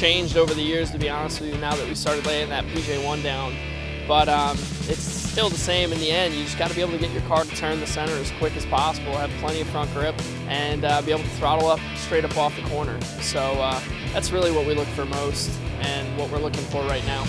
changed over the years, to be honest with you, now that we started laying that PJ1 down. But it's still the same in the end. You just got to be able to get your car to turn the center as quick as possible, have plenty of front grip, and be able to throttle up straight up off the corner. So that's really what we look for most and what we're looking for right now.